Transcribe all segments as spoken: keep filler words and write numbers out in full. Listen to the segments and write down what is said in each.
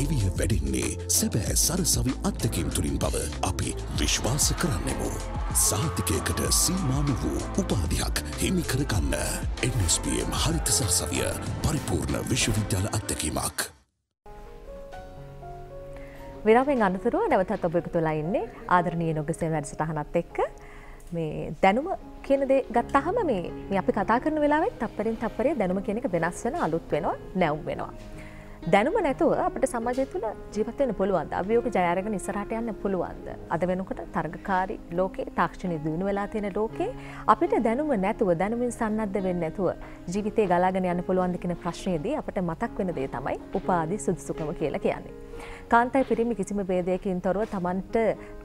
දිවිය වැඩින්නේ සැබෑ සරසවි අත්දැකීම් තුලින් බව අපි විශ්වාස කරන්නෙමු සාර්ථකයකට සීමා නොවූ උපාධියක් හිමි කරගන්න N S P M හරිත සරසවිය පරිපූර්ණ විශ්වවිද්‍යාල අත්දැකීමක් විරාමයෙන් අනතුරුව නැවතත් ඔබ එකතු වෙලා ඉන්නේ ආදරණීය නොගසෙල් වැඩසටහනත් එක්ක මේ දැනුම කියන දේ ගත්තාම මේ මේ අපි කතා කරන වෙලාවෙත් තප්පරෙන් තප්පරේ දැනුම කියන එක වෙනස් වෙන අලුත් වෙනවා නැවුම් වෙනවා දැනුම නැතුව අපිට සමාජය තුල ජීවත් වෙන්න පුළුවන්ද අභියෝග ජය අරගෙන ඉස්සරහට යන්න පුළුවන්ද අද වෙනකොට තරගකාරී ලෝකේ තාක්ෂණයේ දිනු වෙලා තියෙන ලෝකේ අපිට දැනුම නැතුව දැනුමින් සන්නද්ධ වෙන්නේ නැතුව ජීවිතේ ගලාගෙන යන්න පුළුවන්ද කියන ප්‍රශ්නේදී අපිට මතක් වෙන දේ තමයි උපාධි සුදුසුකම කියලා කියන්නේ කාන්තයි පිරිමි කිසිම ભેදයකින් තොරව තමන්ට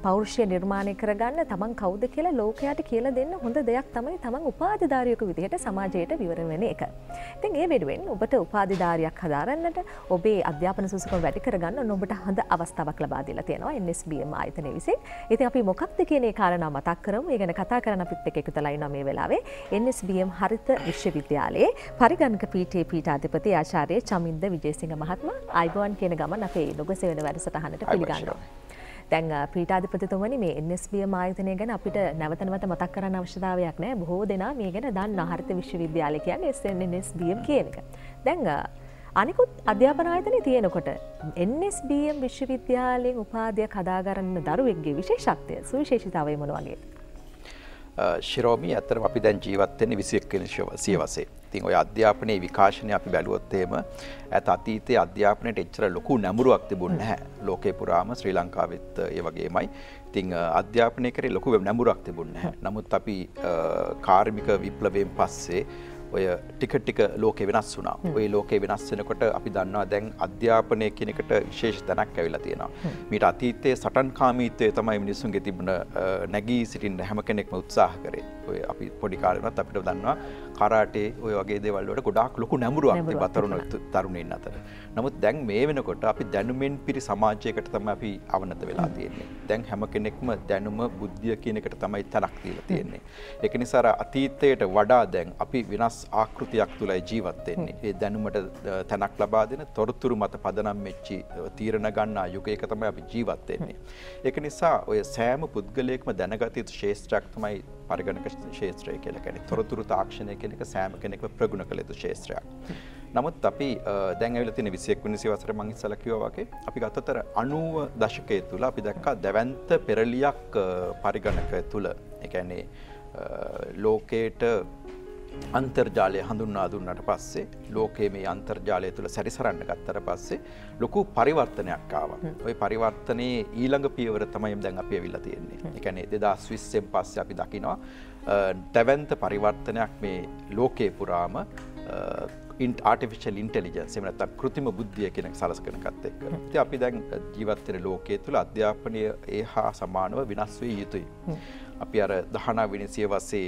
පෞරුෂය නිර්මාණය කරගන්න තමන් කවුද කියලා ලෝකයට කියලා දෙන්න හොඳ දෙයක් තමයි තමන් උපාධිධාරියෙකු විදිහට සමාජයට විවර වෙන එක. ඉතින් ඒ වෙනුවෙන් ඔබට උපාධිධාරියක් හදාරන්නට ඔබේ අධ්‍යාපන සුසුකම වැඩි කරගන්න ඔන්න ඔබට හොඳ අවස්ථාවක් ලබා දීලා තියෙනවා N S B M ආයතනය විසින්. ඉතින් අපි මොකක්ද කියන ඒ කාරණා මතක් කරමු. ඒ ගැන කතා කරන්න අපිත් එක්ක එකතුලා ඉන්නවා මේ වෙලාවේ N S B M හරිත විශ්වවිද්‍යාලයේ පරිගණක පීඨයේ පීඨාධිපති ආචාර්ය චමින්ද විජේසිංහ මහත්මයා ආයිබෝන් කියන ගමන අපේ නොගසෙවන වැඩසටහනට පිළිගන්නවා. දැන් පීඨාධිපතිතුමනි මේ N S B M ආයතනය ගැන අපිට නැවත නැවත මතක් කරන්න අවශ්‍යතාවයක් නැහැ. බොහෝ දෙනා මේ ගැන දන්නා හරිත විශ්වවිද්‍යාලය කියන්නේ N S B M කියන එක. දැන් අනිකුත් අධ්‍යාපන ආයතන තියෙනකොට N S B M විශ්වවිද්‍යාලයෙන් උපාධියක් හදාගන්න දරුවෙක්ගේ විශේෂත්වය සුවිශේෂීතාවය මොන වගේද? ශිරෝමි අතරම අපි දැන් ජීවත් වෙන්නේ විසි එක් වෙනි සියවසේ. ඉතින් ඔය අධ්‍යාපනයේ විකාශනය අපි බැලුවොත් එහෙම ඇත අතීතයේ අධ්‍යාපනයට එච්චර ලොකු නැඹුරුවක් තිබුණ නැහැ. ලෝකේ පුරාම ශ්‍රී ලංකාවෙත් ඒ වගේමයි. ඉතින් අධ්‍යාපනයේ කරේ ලොකු නැඹුරුවක් තිබුණ නැහැ. නමුත් අපි කාර්මික විප්ලවයෙන් පස්සේ ඔය ටික ටික ලෝකේ වෙනස් වුණා. ඔය ලෝකේ වෙනස් වෙනකොට අපි දන්නවා දැන් අධ්‍යාපනය කියන එකට විශේෂ තැනක් ඇවිල්ලා තියෙනවා. මීට අතීතයේ සටන්කාමීත්වය තමයි මිනිස්සුන්ගේ තිබුණ නැගී සිටින්න හැම කෙනෙක්ම උත්සාහ කරේ. ඔය අපි පොඩි කාලේ වුණත් අපිට දන්නවා කරාටේ ඔය වගේ දේවල් වලට ගොඩාක් ලොකු නැඹුරුවක් තිබා තරුණ තරුණයින් අතර. නමුත් දැන් මේ වෙනකොට අපි දැනුමෙන් පිරි සමාජයකට තමයි අපි අවනත වෙලා තියෙන්නේ. දැන් හැම කෙනෙක්ම දැනුම බුද්ධිය කියන එකට තමයි තලක් දීලා තියෙන්නේ. ඒක නිසා අතීතයට වඩා දැන් අපි වෙනස් ආකෘතියක් තුලයි ජීවත් වෙන්නේ. ඒ දැනුමට තැනක් ලබා දෙන තොරතුරු මත පදනම් වෙච්චි තීරණ ගන්නා යුගයක තමයි අපි ජීවත් වෙන්නේ. ඒක නිසා ඔය සෑම පුද්ගලයෙක්ම දැනගත යුතු ශේෂ්ත්‍රයක් තමයි පරිගණක ශේත්‍රය කියලා කියන්නේ තොරතුරු තාක්ෂණය කියන එක සෑම කෙනෙක්ම ප්‍රගුණ කළ යුතු ශේත්‍රයක්. නමුත් අපි දැන් ඇවිල්ලා තියෙන විසි එක් වෙනි සියවසේ මම ඉස්සලා කිව්වා වගේ අපි ගතතර අනූව දශකයේ තුල අපි දැක්කා දැවැන්ත පෙරලියක් පරිගණක තුල. ඒ කියන්නේ ලෝකේට අන්තර්ජාලය හඳුන්වා දුන්නට පස්සේ ලෝකයේ මේ අන්තර්ජාලය තුළ සැරිසරන්න ගත්තට පස්සේ ලොකු පරිවර්තනයක් ආවා. ওই පරිවර්තනයේ ඊළඟ පියවර තමයි දැන් අපි ඇවිල්ලා තියෙන්නේ. ඒ කියන්නේ දෙදාස් විස්සෙන් පස්සේ අපි දකිනවා දැවැන්ත පරිවර්තනයක් මේ ලෝකේ පුරාම artificial intelligence එහෙම නැත්නම් કૃත්‍රිම බුද්ධිය කියන එක සලස්කනකත් එක්ක. ඉතින් අපි දැන් ජීවත් වෙන ලෝකයේ තුළ අධ්‍යාපනය ඒහා සමානව විනාශ වෙ යුතුයි. අපි අර දහනවවෙනි සියවසේ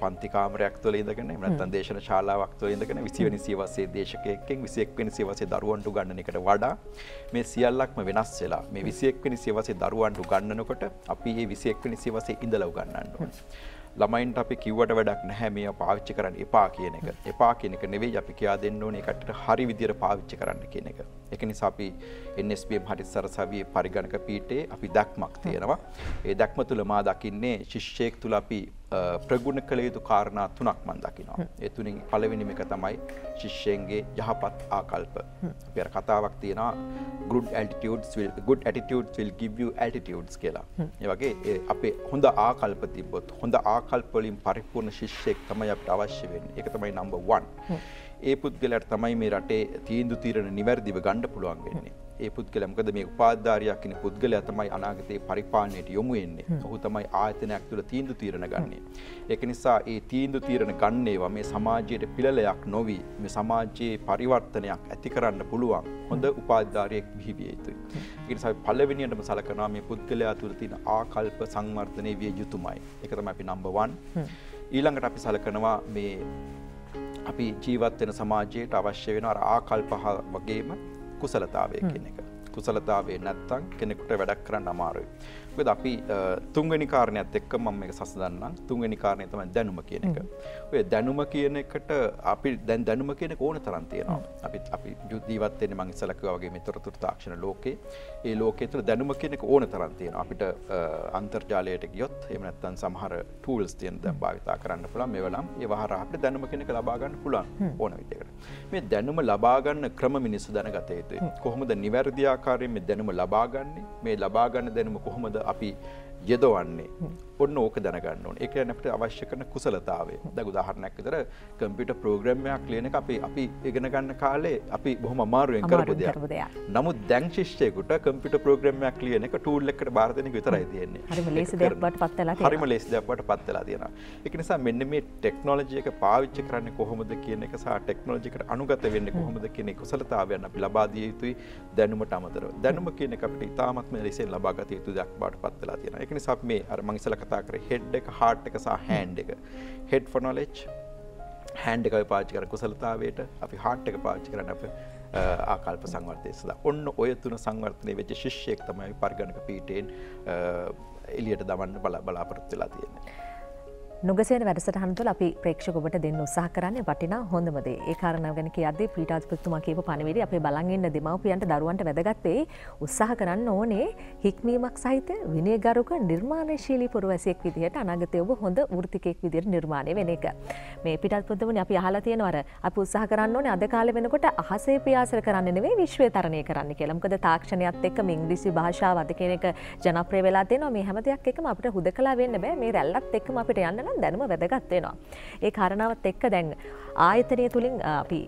පන්ති කාමරයක් තුළ ඉඳගෙන එහෙම නැත්නම් දේශන ශාලාවක් තුළ ඉඳගෙන විසි වෙනි සියවසේ දේශකයෙක්ගෙන් විසි එක් වෙනි සියවසේ දරුවන්ට උගන්වන එකට වඩා මේ සියල්ලක්ම වෙනස් වෙලා මේ විසි එක් වෙනි සියවසේ දරුවන්ට උගන්වනකොට අපි මේ විසි එක් වෙනි සියවසේ ඉඳලා උගන්වන්න ඕනේ. ළමයින්ට අපි කිව්වට වැඩක් නැහැ මේව පාවිච්චි කරන්න එපා කියන එක. එපා කියන එක නෙවෙයි අපි කියා දෙන්න ඕනේ ඒකට හරි විදියට පාවිච්චි කරන්න කියන එක. ඒක නිසා අපි N S B M හරිත සරසවියේ පරිගණක පීඨයේ අපි දැක්මක් තියෙනවා. ඒ දැක්ම තුළ මා දකින්නේ ශිෂ්‍යෙක් තුළ අපි ප්‍රගුණ කළ යුතු කාරණා තුනක් මම දකිනවා. ඒ තුنين පළවෙනිම එක තමයි ශිෂ්‍යයන්ගේ යහපත් ආකල්ප. අපි අර කතාවක් තියෙනවා good attitudes will good attitudes will give you altitudes කියලා. ඒ වගේ අපේ හොඳ ආකල්ප තිබ්බොත් හොඳ ආකල්ප වලින් පරිපූර්ණ ශිෂ්‍යෙක් තමයි අපිට අවශ්‍ය වෙන්නේ. ඒක තමයි නම්බර් one. ඒ පුද්ගලයාට තමයි මේ රටේ තීන්දුව తీරන නිවැරදිව ගන්න පුළුවන් වෙන්නේ. ඒ පුද්ගලයා මොකද මේ උපාධිධාරියා කියන පුද්ගලයා තමයි අනාගතයේ පරිපාලනයට යොමු වෙන්නේ. ඔහු තමයි ආයතනයක් තුළ තීන්දුව తీරන ගන්නේ. ඒක නිසා ඒ තීන්දුව తీරන ගන්නේවා මේ සමාජයේ පිළලයක් නොවි මේ සමාජයේ පරිවර්තනයක් ඇති කරන්න පුළුවන් හොඳ උපාධිධාරියෙක් බිහි විය යුතුයි. ඒ නිසා අපි පළවෙනියටම සලකනවා මේ පුද්ගලයා තුළ තියෙන ආකල්ප සංවර්ධනය විය යුතුමයි. ඒක තමයි අපි නම්බර් one. ඊළඟට අපි සලකනවා මේ අපි ජීවත් වෙන සමාජයට අවශ්‍ය වෙන අර ආකල්ප පහ වගේම කුසලතාවය කියන එක. කුසලතාවය නැත්තම් කෙනෙකුට වැඩක් කරන්න අමාරුයි. මොකද අපි තුන්වෙනි කාරණේත් එක්ක මම මේක සසඳන්නම්. තුන්වෙනි කාරණේ තමයි දැනුම කියන එක. ඔය දැනුම කියන එකට අපි දැන් දැනුම කියන එක ඕන තරම් තියෙනවා. අපි අපි ජීවත් වෙන්නේ මම ඉස්සලා කිව්වා වගේ මෙතරතුරු තාක්ෂණ ලෝකේ. ඒ ලෝකයේ තුල දැනුම කියන එක ඕන තරම් තියෙනවා. අපිට අන්තර්ජාලයට ගියොත් එහෙම නැත්නම් සමහර tools තියෙන දැන් භාවිතා කරන්න පුළුවන්. මේවලම් ඒවා හරහා අපිට දැනුම කියන එක ලබා ගන්න පුළුවන් ඕන විදිහකට. මේ දැනුම ලබා ගන්න ක්‍රම මිනිස්සු දැනගත යුතුයි. කොහොමද නිවැරදි ආකාරයෙන් මේ දැනුම ලබා ගන්නේ? මේ ලබා ගන්න දැනුම කොහොමද අපි යදවන්නේ? ඔන්න ඕක දැනගන්න ඕනේ. ඒ කියන්නේ අපිට අවශ්‍ය කරන කුසලතාවය. දැන් උදාහරණයක් විතර කම්පියුටර් ප්‍රෝග්‍රෑම් එකක් ලියන එක අපි අපි ඉගෙන ගන්න කාලේ අපි බොහොම අමාරුවෙන් කරපු දෙයක්. නමුත් දැන් ශිෂ්‍යයෙකුට කම්පියුටර් ප්‍රෝග්‍රෑම් එකක් ලියන එක ටූල් එකකට බාර දෙන එක විතරයි තියෙන්නේ. හරිම ලේසි දෙයක් වට පත්ලා තියෙනවා. හරිම ලේසි දෙයක් වට පත්ලා තියෙනවා. ඒක නිසා මෙන්න මේ ටෙක්නොලොජි එක පාවිච්චි කරන්නේ කොහොමද කියන එක සහ ටෙක්නොලොජි එකට අනුගත වෙන්නේ කොහොමද කියන කුසලතාවයන් අපි ලබා දිය යුතුයි දැනුමට අමතරව. දැනුම කියන එක අපිට ඉතාමත්ම ලේසියෙන් ලබා ගත යුතු දෙයක් බවට පත්ලා තියෙනවා. ඒක නිසා මේ අර මම ඉස්සලා head එක heart එක සහ hand එක head for knowledge hand එක පාවිච්චි කරන කුසලතාවයට අපි heart එක පාවිච්චි කරන අපේ ආකල්ප සංවර්ධනය සඳහා ඔන්න ඔය තුන සංවර්ධනයේ වෙච්ච ශිෂ්‍යයෙක් තමයි පරිගණක පීඨයෙන් එළියට දවන්න බලාපොරොත්තු වෙලා තියෙන්නේ. නුගසේන වැඩසටහන තුළ අපි ප්‍රේක්ෂක ඔබට දෙන්න උත්සාහ කරන්නේ වටිනා හොඳම දේ. ඒ කාරණාව ගැන කියද්දී පීඨාධිපතිතුමා කියපු පණිවිඩය අපේ බලන් ඉන්න දෙමව්පියන්ට දරුවන්ට වැදගත් වෙයි. උත්සාහ කරන්න ඕනේ හික්මීමක් සහිත විනයගරුක නිර්මාණශීලී පුරවැසියෙක් විදිහට අනාගතයේ ඔබ හොඳ වෘත්තිකයෙක් විදිහට නිර්මාණය වෙන එක. මේ පීඨාධිපතිතුමනි අපි අහලා තියෙනවා අර අපි උත්සාහ කරන්න ඕනේ අද කාලේ වෙනකොට අහසේ පියාසර කරන්න නෙමෙයි විශ්වය තරණය කරන්න කියලා. මොකද තාක්ෂණයත් එක්කම ඉංග්‍රීසි භාෂාව අද කියන එක ජනප්‍රිය වෙලා තියෙනවා. මේ හැම දෙයක් එක්කම අපිට හුදකලා වෙන්න බෑ. මේ රැල්ලත් එක්කම අපිට යන්න දැනුම වැදගත් වෙනවා. ඒ කාරණාවත් එක්ක දැන් ආයතනය තුලින් අපි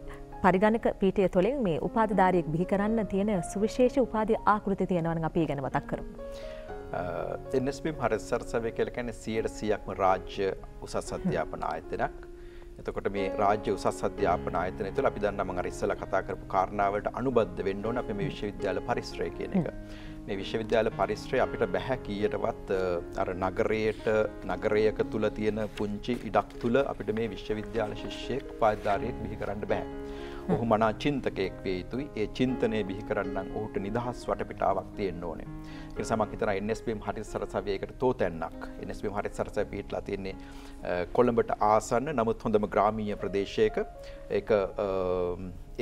පරිගණක පීඨය තුලින් මේ උපාධිධාරියෙක් බිහි කරන්න තියෙන සුවිශේෂ උපාධි ආකෘති තියෙනවා නම් අපි ඊගෙන මතක් කරමු. එන් එස් පී හරස්සර්සවේ කියලා කියන්නේ සීයට සීයක්ම රාජ්‍ය උසස් අධ්‍යාපන ආයතනයක්. එතකොට මේ රාජ්‍ය උසස් අධ්‍යාපන ආයතනය තුළ අපි දන්නා මම අර ඉස්සලා කතා කරපු කාරණාවට අනුබද්ධ වෙන්න ඕන අපි මේ විශ්වවිද්‍යාල පරිශ්‍රය කියන එක. මේ විශ්වවිද්‍යාල පරිශ්‍රය අපිට බැහැ කීයටවත් අර නගරයට නගරයක තුල තියෙන පුංචි ඉඩක් තුල අපිට මේ විශ්වවිද්‍යාල ශිෂ්‍යෙක් පාදධාරියෙක් බිහි කරන්න බෑ. ඔහු මනා චින්තකයෙක් වේ යුතුයි. ඒ චින්තනය බිහි කරන්න නම් ඔහුට නිදහස් වටපිටාවක් තියෙන්න ඕනේ. ඒ නිසා මම හිතනවා එන් එස් පී එම් හරිසරසවියේකට තෝතැන්නක්. එන් එස් පී එම් හරිසරසවිය පිටලා තියෙන්නේ කොළඹට ආසන්න නමුත් හොඳම ග්‍රාමීය ප්‍රදේශයක ඒක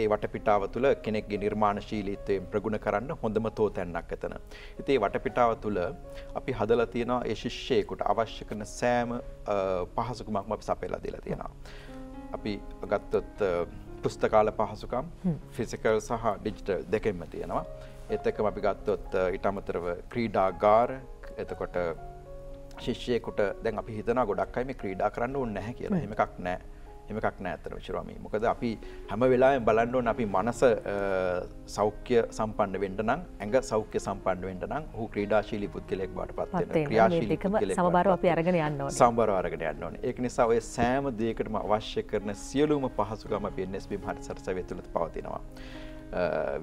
ඒ වටපිටාව තුළ කෙනෙක්ගේ නිර්මාණශීලීත්වයෙන් ප්‍රගුණ කරන්න හොඳම තෝතැන්නක් එතන. ඉතින් ඒ වටපිටාව තුළ අපි හදලා තියෙනවා ඒ ශිෂ්‍යයෙකුට අවශ්‍ය කරන සෑම පහසුකමක්ම අපි සපයලා දීලා තියෙනවා. අපි ගත්තොත් පුස්තකාල පහසුකම් ෆිසිකල් සහ ඩිජිටල් දෙකෙන්ම තියෙනවා. ඒත් එක්කම අපි ගත්තොත් ඊට අමතරව ක්‍රීඩාගාර එතකොට ශිෂ්‍යයෙකුට දැන් අපි හිතනවා ගොඩක් අය මේ ක්‍රීඩා කරන්න ඕනේ නැහැ කියලා. එහෙම එකක් නැහැ. එහෙම එකක් නෑ අතන විශ්රාමී. මොකද අපි හැම වෙලාවෙම බලන්න ඕන අපි මනස සෞඛ්‍ය සම්පන්න වෙන්න නම්, ඇඟ සෞඛ්‍ය සම්පන්න වෙන්න නම් ඔහු ක්‍රීඩාශීලී පුද්ගලයෙක් බවට පත් වෙනවා. ක්‍රියාශීලී පුද්ගලයෙක්. සමබරව අපි අරගෙන යන්න ඕනේ. සමබරව අරගෙන යන්න ඕනේ. ඒක නිසා ඔය සෑම දෙයකටම අවශ්‍ය කරන සියලුම පහසුකම් අපි එන් එස් පී හරිසරසවිය තුළ පවතිනවා.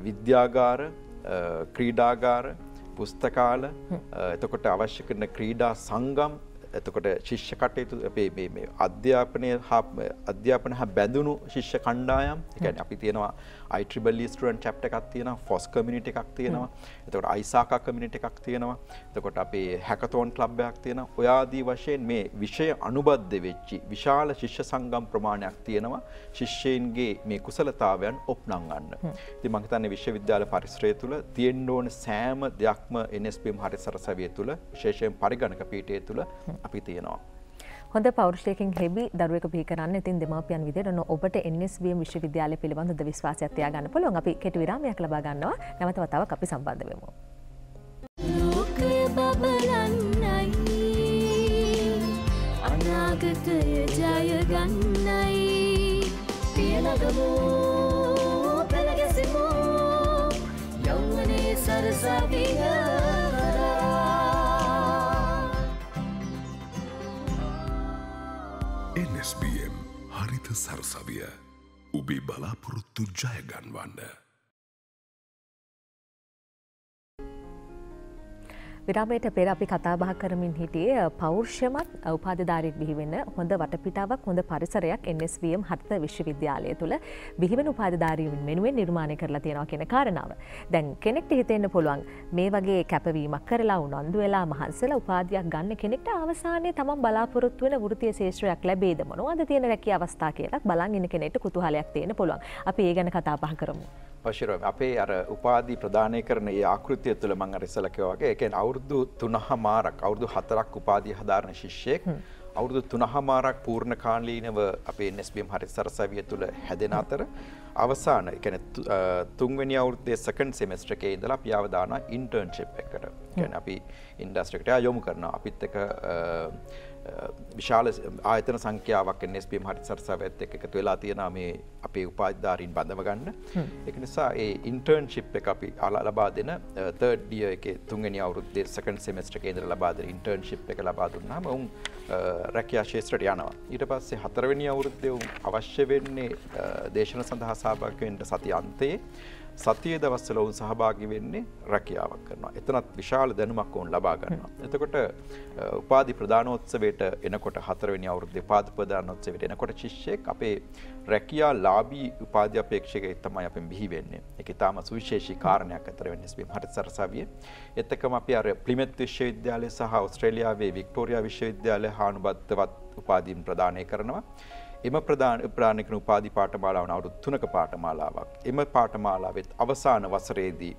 විද්‍යාගාර, ක්‍රීඩාගාර, පුස්තකාල, එතකොට අවශ්‍ය කරන ක්‍රීඩා සංගම් එතකොට ශිෂ්‍ය කටයුතු අපේ මේ මේ අධ්‍යාපනය හා අධ්‍යාපන හා බැඳුණු ශිෂ්‍ය කණ්ඩායම්. ඒ කියන්නේ අපි තියෙනවා I E E E student chapter එකක් තියෙනවා, F O S කමියුනිටි එකක් තියෙනවා. එතකොට I S A C A community එකක් තියෙනවා. එතකොට අපේ හැකතොන් ක්ලබ් එකක් තියෙනවා. ඔය ආදී වශයෙන් මේ විෂය අනුබද්ධ වෙච්චි විශාල ශිෂ්‍ය සංගම් ප්‍රමාණයක් තියෙනවා. ශිෂ්‍යයින්ගේ මේ කුසලතාවයන් ඔප්නම් ගන්න. ඉතින් මම හිතන්නේ විශ්වවිද්‍යාල පරිශ්‍රය තුළ තියෙන්න ඕන සෑම දෙයක්ම එන් එස් පී එම් හරිසරසවිය තුළ විශේෂයෙන් පරිගණක පීඨය තුළ අපි තියෙනවා. හොඳ පෞරුෂයකින් හෙබි දරුවෙක් බිහි කරන්න ඉතින් දෙමාපියන් විදිහට ඔබට එන් එස් බී එම් විශ්වවිද්‍යාලය පිළිබඳ ද විශ්වාසයක් තියාගන්න පුළුවන්. අපි කෙටි විරාමයක් ලබා ගන්නවා. නැවත වතාවක් අපි සම්බන්ධ වෙමු. අනාගතය ජය ගන්නයි පියනගමු පෙළගැසෙමු යෞවනයේ සරසවිය. එන් එස් බී එම් හරිත සරසවිය ඔබේ බලාපොරොත්තු ජය ගන්නවන්න. විරාමයට පෙර අපි කතා බහ කරමින් හිටියේ පෞර්ෂමත් උපාධිධාරීන් බිහිවෙන හොඳ වටපිටාවක් හොඳ පරිසරයක් එන් එස් වී එම් හර්ත විශ්වවිද්‍යාලය තුළ බිහිවෙන උපාධිධාරීන් වෙනුවෙන් නිර්මාණය කරලා තියෙනවා කියන කාරණාව. දැන් කෙනෙක්ට හිතෙන්න පුළුවන් මේ වගේ කැපවීමක් කරලා උනන්දු වෙලා මහන්සිලා උපාධියක් ගන්න කෙනෙක්ට අවසානයේ තමන් බලාපොරොත්තු වෙන වෘත්තීය ශේෂ්ත්‍රයක් ලැබෙයිද මොනවද තියෙන රැකියාව අවස්ථා කියලා බලන් ඉන්න කෙනෙක්ට කුතුහලයක් තියෙන්න පුළුවන්. අපි ඒ ගැන කතා බහ කරමු. පශිරව අපේ අර උපාධි ප්‍රදානය කරන ඒ ආකෘතිය තුළ මම අර ඉස්සලා කිව්වා වගේ ඒ කියන්නේ අවුරුදු තුනහමාරක් අවුරුදු හතරක් උපාධිය හදාරන ශිෂ්‍යෙක් අවුරුදු තුනහමාරක් පූර්ණ කාලීනව අපේ එන් එස් බී එම් හරිත සරසවිය තුළ හැදෙන අතර අවසාන ඒ කියන්නේ තුන්වෙනි අවුරුද්දේ සෙකන්ඩ් සෙමෙස්ටර් එකේ ඉඳලා අපි ආව දානවා ඉන්ටර්න්ෂිප් එකකට. ඒ කියන්නේ අපි ඉන්ඩස්ට්‍රි එකට යොමු කරනවා. අපිත් එක විශාල ආයතන සංඛ්‍යාවක් එන් එස් බී එම් හරිත සරසවියත් එක්ක එකතු වෙලා තියෙනවා මේ අපේ උපාධිධාරීන් බඳව ගන්න. ඒක නිසා ඒ ඉන්ටර්න්ෂිප් එක අපි ලබා දෙන තර්ඩ් ඊයර් එකේ තුන්වෙනි අවුරුද්දේ සෙකන්ඩ් සෙමෙස්ටර් එකේ ඉඳලා ලබා දෙන ඉන්ටර්න්ෂිප් එක ලබා දුන්නාම උන් රැකියා ශාස්ත්‍රයට යනවා. ඊට පස්සේ හතරවෙනි අවුරුද්දේ උන් අවශ්‍ය වෙන්නේ දේශන සඳහා සහභාගී වෙන්න සති අන්තයේ සතියේ දවස්වල උන් සහභාගී වෙන්නේ රැකියාවක් කරනවා. එතනත් විශාල දැනුමක් උන් ලබා ගන්නවා. එතකොට උපාධි ප්‍රදානෝත්සවයට එනකොට හතරවෙනි අවුරුද්දේ උපාධි ප්‍රදානෝත්සවයට එනකොට ශිෂ්‍යෙක් අපේ රැකියා ලාභී උපාධි අපේක්ෂකයෙක් තමයි අපෙන් බිහි වෙන්නේ. ඒක ඊටාම සුවිශේෂී කාරණයක් අතර වෙන්නේ එන් එස් බී එම් හරිත සරසවිය. ඒත් එක්කම අපි අර ප්ලිමත් විශ්වවිද්‍යාලය සහ ඕස්ට්‍රේලියාවේ වික්ටෝරියා විශ්වවිද්‍යාලය හා අනුබද්ධවත් උපාධීන් ප්‍රදානය කරනවා. එම ප්‍රධාන ප්‍රාණිකන උපාධි පාඨමාලාව අවුරුදු තුනක පාඨමාලාවක්. එම පාඨමාලාවෙත් අවසාන වසරේදී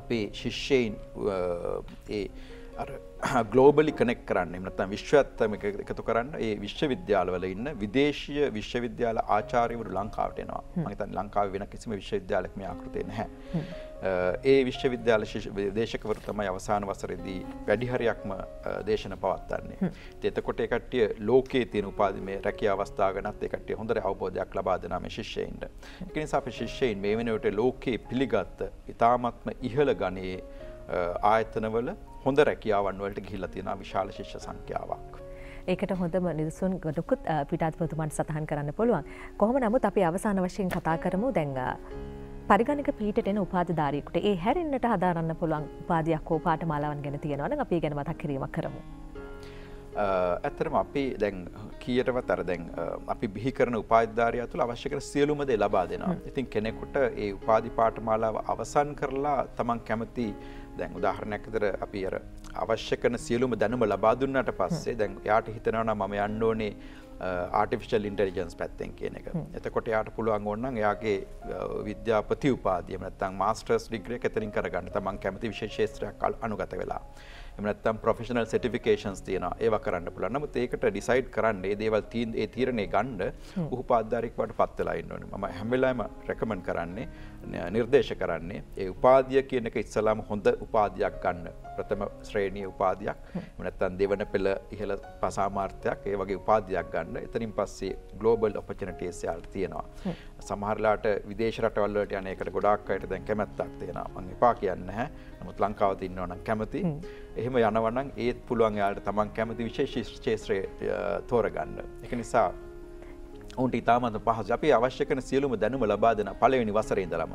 අපේ ශිෂ්‍යයින් ඒ අර ග්ලෝබලි කනෙක්ට් කරන්න එහෙම නැත්නම් විශ්වයත් එක්ක එකතු කරන්න ඒ විශ්වවිද්‍යාලවල ඉන්න විදේශීය විශ්වවිද්‍යාල ආචාර්යවරු ලංකාවට එනවා. මම හිතන්නේ ලංකාවේ වෙන කිසිම විශ්වවිද්‍යාලයක මේ ආකෘතිය නැහැ. ඒ විශ්වවිද්‍යාල දේශකවරු තමයි අවසාන වසරේදී වැඩි හරියක්ම දේශන පවත්වන්නේ. එතකොට ඒ කට්ටිය ලෝකයේ තියෙන උපාධි මේ රැකියා අවස්ථා ගැනත් ඒ කට්ටිය හොඳට අවබෝධයක් ලබා දෙනවා මේ ශිෂ්‍යයින්ට. ඒක නිසා අපි ශිෂ්‍යයින් මේ වෙනුවට ලෝකයේ පිළිගත් ඉතාමත්ම ඉහළ ගණයේ ආයතනවල හොඳ රැකියාවන් වලට ගිහිල්ලා තියෙනවා විශාල ශිෂ්‍ය සංඛ්‍යාවක්. ඒකට හොඳම නිදසුන් ගොඩකුත් පිටාත්පතුමන් සටහන් කරන්න පුළුවන්. කොහොම නමුත් අපි අවසාන වශයෙන් කතා කරමු දැන් පරිගණක පීඨයට එන උපාධිධාරියෙකුට ඒ හැරෙන්නට හදාරන්න පුළුවන් උපාධියක් හෝ පාඨමාලාවන් ගැන තියෙනවා නම් අපි ඒ ගැන මතක් කිරීමක් කරමු. ඇත්තටම අපි දැන් කීයටවත් අර දැන් අපි බිහි කරන උපාධිධාරියා තුළ අවශ්‍ය කරන සියලුම දේ ලබා දෙනවා. ඉතින් කෙනෙකුට ඒ උපාධි පාඨමාලාව අවසන් කරලා තමන් කැමති දැන් උදාහරණයක් විදිහට අපි අර අවශ්‍ය කරන සියලුම දැනුම ලබා දුන්නාට පස්සේ දැන් එයාට හිතනවා නම් මම යන්න ඕනේ ආටිෆිෂල් ඉන්ටෙලිජන්ස් පැත්තෙන් කියන එක. එතකොට එයාට පුළුවන් ඕන නම් එයාගේ විද්‍යාපති උපාධිය නැත්නම් මාස්ටර්ස් ඩිග්‍රී එක එතනින් කරගන්න තමන් කැමති විශේෂ ක්ෂේත්‍රයක් අනුගත වෙලා. එහෙම නැත්නම් ප්‍රොෆෙෂනල් සර්ටිෆිකේෂන්ස් තියෙනවා ඒවා කරන්න පුළුවන්. නමුත් ඒකට ඩිසයිඩ් කරන්න ඒ දේවල් තීන් ඒ තීරණේ ගන්න උපාධිධාරියෙක් වට පත් වෙලා ඉන්න ඕනේ. මම හැම වෙලාවෙම රෙකමන්ඩ් කරන්නේ නිර්දේශ කරන්නේ ඒ උපාධිය කියන එක ඉස්සලාම හොඳ උපාධියක් ගන්න. ප්‍රථම ශ්‍රේණියේ උපාධියක් එහෙම නැත්නම් දෙවන පෙළ ඉහළ පසාමාර්ථයක් ඒ වගේ උපාධියක් ගන්න. එතනින් පස්සේ ග්ලෝබල් ඔපචුනිටිස් යාට තියෙනවා. සමහර ලාට විදේශ රටවල් වලට යන එකට ගොඩාක් අයට දැන් කැමැත්තක් තියෙනවා. මම එපා කියන්නේ නැහැ. නමුත් ලංකාවට ඉන්නවා නම් කැමති. එහෙම යනවා නම් ඒත් පුළුවන් යාට තමන් කැමති විශේෂ ක්ෂේත්‍රය තෝරගන්න. ඒක නිසා ඔවුන්ට ඉතාමත් පහසුයි. අපි අවශ්‍ය කරන සියලුම දැනුම ලබා දෙන පළවෙනි වසරේ ඉඳලම.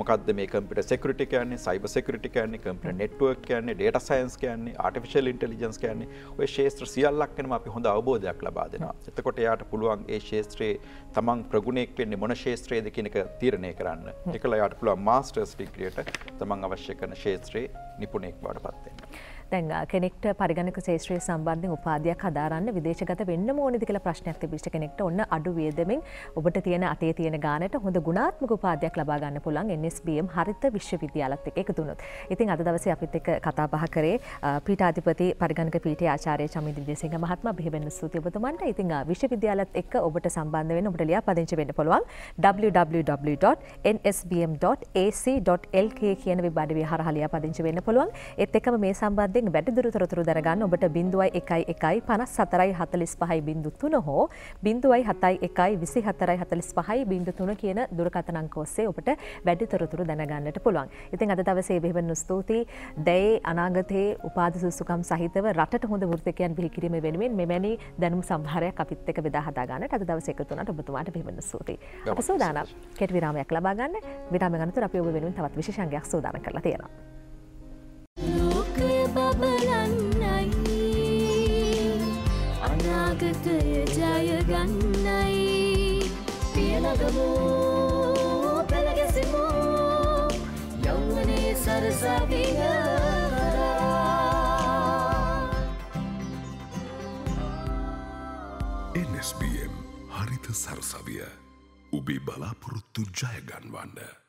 මොකද්ද මේ කම්පියුටර් සිකියුරිටි කියන්නේ, සයිබර් සිකියුරිටි කියන්නේ, කම්පියුටර් නෙට්වර්ක් කියන්නේ, ඩේටා සයන්ස් කියන්නේ, ආටිෆිෂල් ඉන්ටෙලිජන්ස් කියන්නේ. ඔය ශාස්ත්‍ර සියල්ලක් ගැනම අපි හොඳ අවබෝධයක් ලබා දෙනවා. එතකොට එයාට පුළුවන් ඒ ශාස්ත්‍රයේ තමන් ප්‍රගුණෙක් වෙන්නේ මොන ශාස්ත්‍රයේද කියන එක තීරණය කරන්න. ඒකලා එයාට පුළුවන් මාස්ටර්ස් ඩිග්‍රියට තමන් අවශ්‍ය කරන ශාස්ත්‍රයේ නිපුණෙක් බවට පත් වෙන්න. දැන් කෙනෙක්ට පරිගණක ශාස්ත්‍රයේ සම්බන්ධයෙන් උපාධියක් හදාරන්න විදේශගත වෙන්න ඕනේද කියලා ප්‍රශ්නයක් තිබිච්ච කෙනෙක්ට ඔන්න අඩු වියදමින් ඔබට තියෙන අතේ තියෙන ගානට හොඳ ගුණාත්මක උපාධියක් ලබා ගන්න පුළුවන් එන් එස් බී එම් හරිත විශ්වවිද්‍යාලත් එක්ක එකතු වුණොත්. ඉතින් අද දවසේ අපිත් එක්ක කතා බහ කරේ පීඨාධිපති පරිගණක පීඨයේ ආචාර්ය චමින්ද විජේසිංහ මහත්මයා. බෙහෙවෙන්න ස්තුතියි ඔබතුමන්ට. ඉතින් විශ්වවිද්‍යාලත් එක්ක ඔබට සම්බන්ධ වෙන්න ඔබට ලියාපදිංචි වෙන්න පුළුවන් W W W dot N S B M dot A C dot L K කියන වෙබ් අඩවිය හරහා ලියාපදිංචි වෙන්න පුළුවන්. ඒත් එක්කම මේ සම්බන්ධ වැඩිදුර තොරතුරු දරගන්න ඔබට බිඳුවයි එකයි එකයි පනස් සතරයි හතලිස් පහයි බිඳු තුන හෝ බිඳුවයි හතයි එකයි විසි හතරයි හතලිස් පහයි බිඳු තුන කියන දුරකථනංක ඔස්සේ ඔබට වැඩි තොරතුරු දැනගන්නට පුළුවන්. ඉතින් අද දවසේ බෙහෙවෙන්න ස්තුතියි. දැයේ අනාගතයේ උපාධි සුසුකම් සහිතව රටට හොඳ වෘත්තකයන් බිහි කිරීම වෙනුවෙන් මෙවැනි දැනුම් සම්භාරයක් අපිත් එක්ක බෙදා හදා ගන්නට අද දවසේ එකතු වුණාට ඔබතුමාට බෙහෙවෙන්න ස්තුතියි. අප සූදානම් කෙටි විරාමයක් ලබා ගන්න. විරාමය ගන්නතර අපි ඔබ වෙනුවෙන් තවත් විශේෂ අංගයක් සූදානම් කරලා තියෙනවා. N S B M Haritha Sarasavia Ubi Balapur Tujayaganwanda.